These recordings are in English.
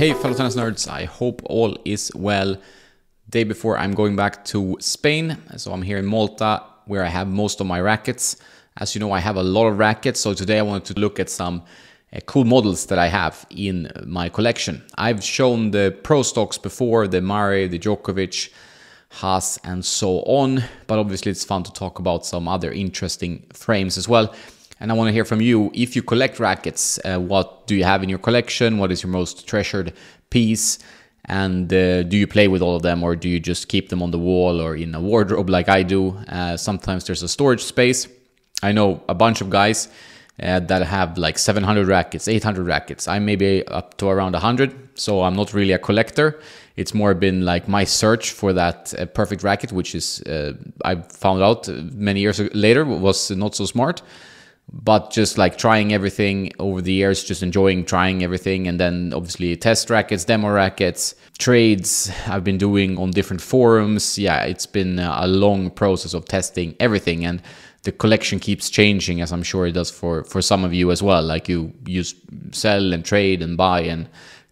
Hey fellow tennis nerds, I hope all is well. Day before I'm going back to Spain, so I'm here in Malta where I have most of my rackets. As you know, I have a lot of rackets, so today I wanted to look at some cool models that I have in my collection. I've shown the pro stocks before, the Mare, the Djokovic, Haas and so on, but obviously it's fun to talk about some other interesting frames as well. And I want to hear from you. If you collect rackets, what do you have in your collection? What is your most treasured piece? And do you play with all of them, or do you just keep them on the wall or in a wardrobe like I do? Sometimes there's a storage space. I know a bunch of guys that have like 700 rackets, 800 rackets. I'm maybe up to around 100, so I'm not really a collector. It's more been like my search for that perfect racket, which is, I found out many years later, was not so smart. But just like trying everything over the years, just enjoying trying everything. And then obviously test rackets, demo rackets, trades I've been doing on different forums. Yeah, it's been a long process of testing everything. And the collection keeps changing, as I'm sure it does for some of you as well. Like you sell and trade and buy, and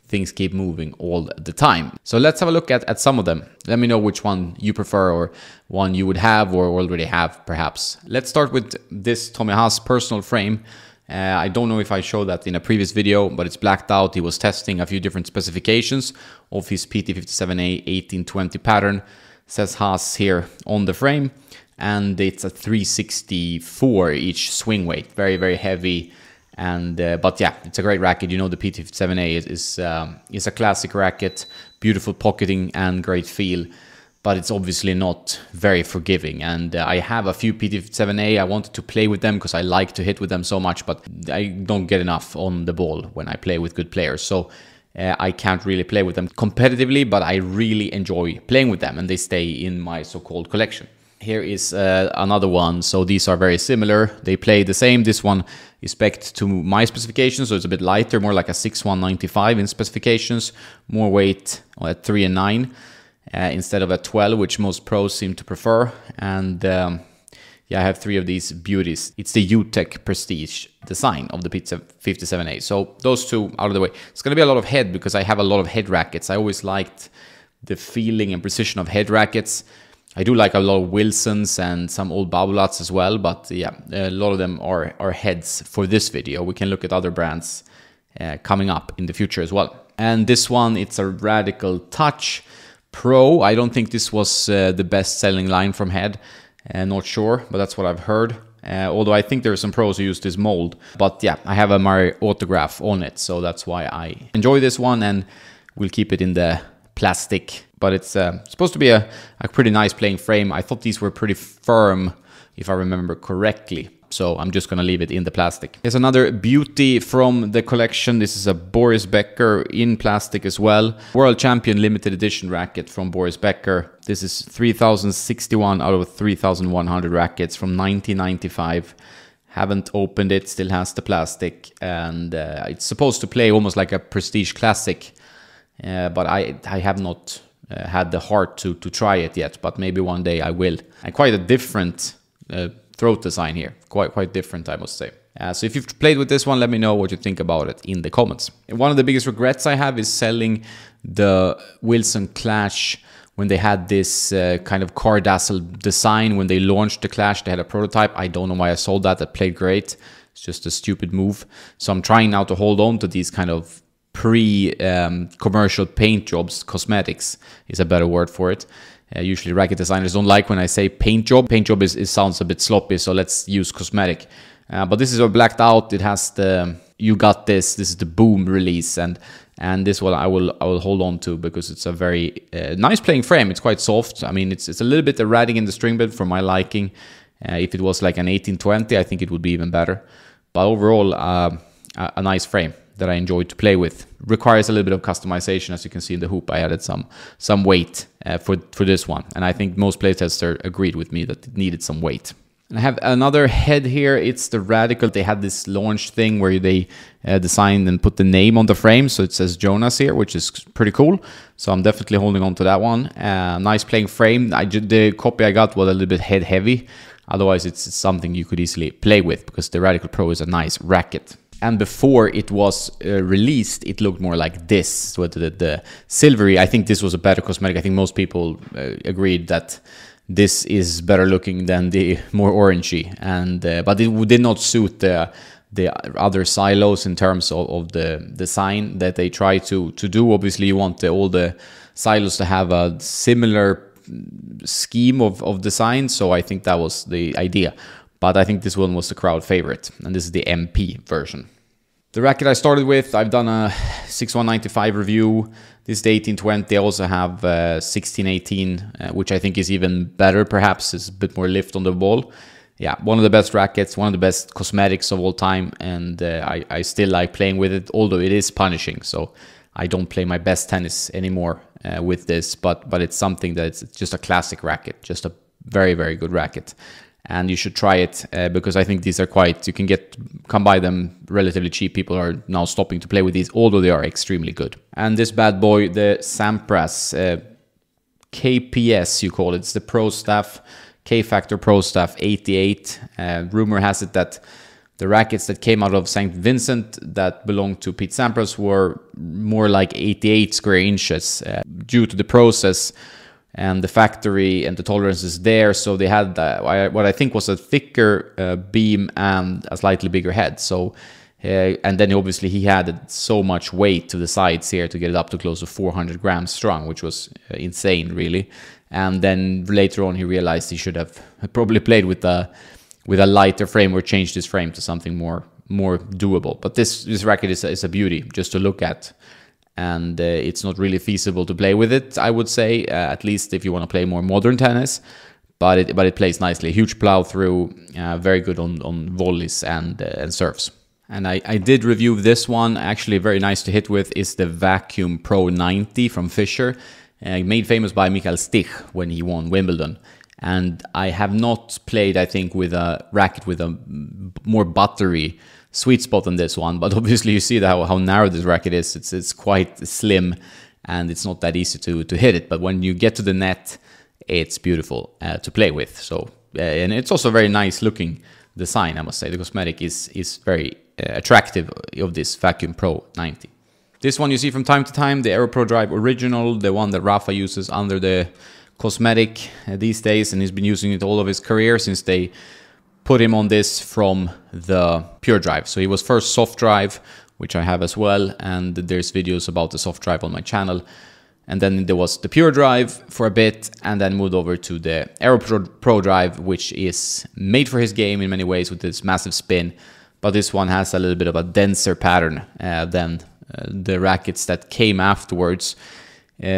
things keep moving all the time. So let's have a look at some of them. Let me know which one you prefer, or one you would have or already have perhaps. Let's start with this Tommy Haas personal frame. I don't know if I showed that in a previous video, but it's blacked out. He was testing a few different specifications of his PT57A 1820 pattern. It says Haas here on the frame, and it's a 364 each swing weight. Very, very heavy. And but yeah, it's a great racket. You know, the PT57A is a classic racket, beautiful pocketing and great feel, but it's obviously not very forgiving. And I have a few PT57A. I wanted to play with them because I like to hit with them so much, but I don't get enough on the ball when I play with good players. So I can't really play with them competitively, but I really enjoy playing with them, and they stay in my so-called collection. Here is another one. So these are very similar. They play the same. This one is spec'd to my specifications, so it's a bit lighter, more like a 6195 in specifications, more weight at 3 and 9 instead of a 12, which most pros seem to prefer. And yeah, I have 3 of these beauties. It's the Utech Prestige design of the Pizza 57A. So those two out of the way. It's going to be a lot of head because I have a lot of head rackets. I always liked the feeling and precision of head rackets. I do like a lot of Wilsons and some old Babolat's as well, but yeah, a lot of them are heads for this video. We can look at other brands coming up in the future as well. And this one, it's a Radical Touch Pro. I don't think this was the best-selling line from head. Not sure, but that's what I've heard. Although I think there are some pros who use this mold. But yeah, I have a Mario Autograph on it, so that's why I enjoy this one, and we'll keep it in the plastic. But it's supposed to be a pretty nice playing frame. I thought these were pretty firm, if I remember correctly. So I'm just going to leave it in the plastic. Here's another beauty from the collection. This is a Boris Becker in plastic as well. World Champion Limited Edition racket from Boris Becker. This is 3061 out of 3100 rackets from 1995. Haven't opened it, still has the plastic. And it's supposed to play almost like a Prestige Classic. But I have not had the heart to try it yet, but maybe one day I will. And quite a different throat design here, quite different, I must say. So if you've played with this one, let me know what you think about it in the comments. One of the biggest regrets I have is selling the Wilson Clash when they had this kind of card-dazzled design. When they launched the Clash, they had a prototype. I don't know why I sold that. That played great. It's just a stupid move. So I'm trying now to hold on to these kind of pre-commercial paint jobs. Cosmetics is a better word for it. Usually racket designers don't like when I say paint job. Paint job is sounds a bit sloppy, so let's use cosmetic. But this is all blacked out. It has the "you got this." This is the boom release, and this one I will hold on to because it's a very nice playing frame. It's quite soft. I mean, it's a little bit erratic in the string bed for my liking. If it was like an 1820, I think it would be even better. But overall, a nice frame that I enjoyed to play with. Requires a little bit of customization. As you can see in the hoop, I added some weight for this one. And I think most playtesters agreed with me that it needed some weight. And I have another head here. It's the Radical. They had this launch thing where they designed and put the name on the frame. So it says Jonas here, which is pretty cool. So I'm definitely holding on to that one. Nice playing frame. The copy I got was a little bit head heavy. Otherwise, it's something you could easily play with because the Radical Pro is a nice racket. And before it was released, it looked more like this. So the silvery, I think this was a better cosmetic. I think most people agreed that this is better looking than the more orangey. And but it did not suit the other silos in terms of the design that they try to do. Obviously, you want all the silos to have a similar scheme of design. So I think that was the idea. But I think this one was the crowd favorite, and this is the MP version. The racket I started with, I've done a 6195 review. This is the 1820. I also have 1618, which I think is even better. Perhaps it's a bit more lift on the ball. Yeah, one of the best rackets, one of the best cosmetics of all time, and I still like playing with it, although it is punishing. So I don't play my best tennis anymore with this, but it's something that it's just a classic racket, just a very, very good racket. And you should try it because I think these are quite, you can come by them relatively cheap. People are now stopping to play with these, although they are extremely good. And this bad boy, the Sampras KPS, you call it. It's the Pro Staff, K-factor Pro Staff 88. Rumor has it that the rackets that came out of St. Vincent that belonged to Pete Sampras were more like 88 square inches due to the process. And the factory and the tolerance is there, so they had what I think was a thicker beam and a slightly bigger head. So, and then obviously he had so much weight to the sides here to get it up to close to 400 grams strong, which was insane, really. And then later on, he realized he should have probably played with a lighter frame or changed his frame to something more doable. But this racket is a beauty just to look at. And it's not really feasible to play with it, I would say, at least if you want to play more modern tennis. But it plays nicely. Huge plow through, very good on volleys and serves. And I did review this one. Actually, very nice to hit with is the Vacuum Pro 90 from Fischer, made famous by Michael Stich when he won Wimbledon. And I have not played, I think, with a racket with a more buttery sweet spot on this one, but obviously you see how narrow this racket is. It's quite slim, and it's not that easy to hit it. But when you get to the net, it's beautiful to play with. So and it's also a very nice looking design, I must say. The cosmetic is very attractive of this Vacuum Pro 90. This one you see from time to time, the Aero Pro Drive original, the one that Rafa uses under the cosmetic these days, and he's been using it all of his career since they put him on this from the Pure Drive. So he was first Soft Drive, which I have as well, and there's videos about the Soft Drive on my channel. And then there was the Pure Drive for a bit, and then moved over to the Aero Pro Drive, which is made for his game in many ways with this massive spin. But this one has a little bit of a denser pattern than the rackets that came afterwards.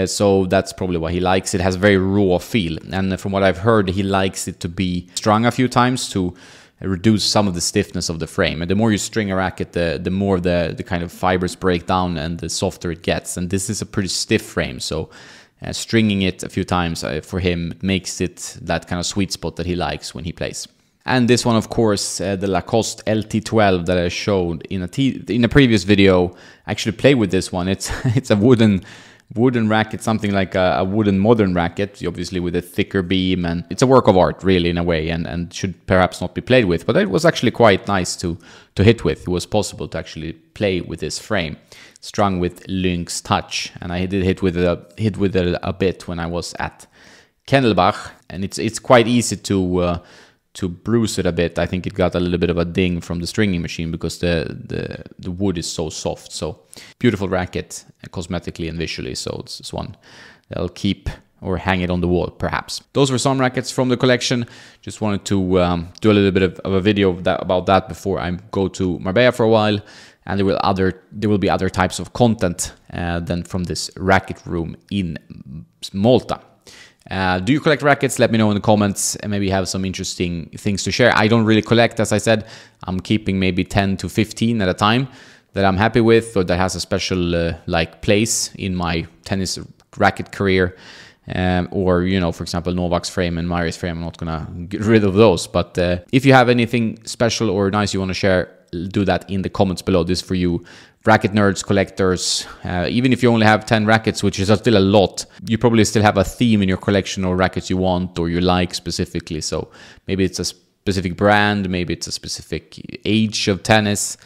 So that's probably why he likes it. It has a very raw feel, and from what I've heard, he likes it to be strung a few times to reduce some of the stiffness of the frame. And the more you string a racket, the more the kind of fibers break down and the softer it gets. And this is a pretty stiff frame, so stringing it a few times for him makes it that kind of sweet spot that he likes when he plays. And this one, of course, the Lacoste LT12 that I showed in a previous video. I actually played with this one. It's a wooden racket, something like a wooden modern racket, obviously with a thicker beam, and it's a work of art, really, in a way, and should perhaps not be played with, but it was actually quite nice to hit with. It was possible to actually play with this frame, strung with Lynx Touch, and I did hit with it a bit when I was at Kennelbach, and it's quite easy to bruise it a bit. I think it got a little bit of a ding from the stringing machine because the wood is so soft. So beautiful racket cosmetically and visually. So it's one that I'll keep or hang it on the wall, perhaps. Those were some rackets from the collection. Just wanted to do a little bit of a video about that before I go to Marbella for a while. And there will be other types of content than from this racket room in Malta. Do you collect rackets? Let me know in the comments, and maybe have some interesting things to share. I don't really collect, as I said. I'm keeping maybe 10 to 15 at a time that I'm happy with, or that has a special like place in my tennis racket career. Or, you know, for example, Novak's frame and Mario's frame, I'm not gonna get rid of those. But if you have anything special or nice you want to share, do that in the comments below. This is for you racket nerds, collectors. Even if you only have 10 rackets, which is still a lot, you probably still have a theme in your collection or rackets you want or you like specifically. So maybe it's a specific brand, maybe it's a specific age of tennis,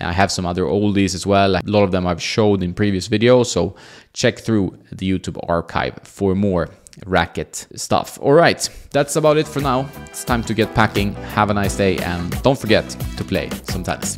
I have some other oldies as well. A lot of them I've showed in previous videos, so check through the YouTube archive for more racket stuff. All right, that's about it for now. It's time to get packing. Have a nice day, and don't forget to play some tennis.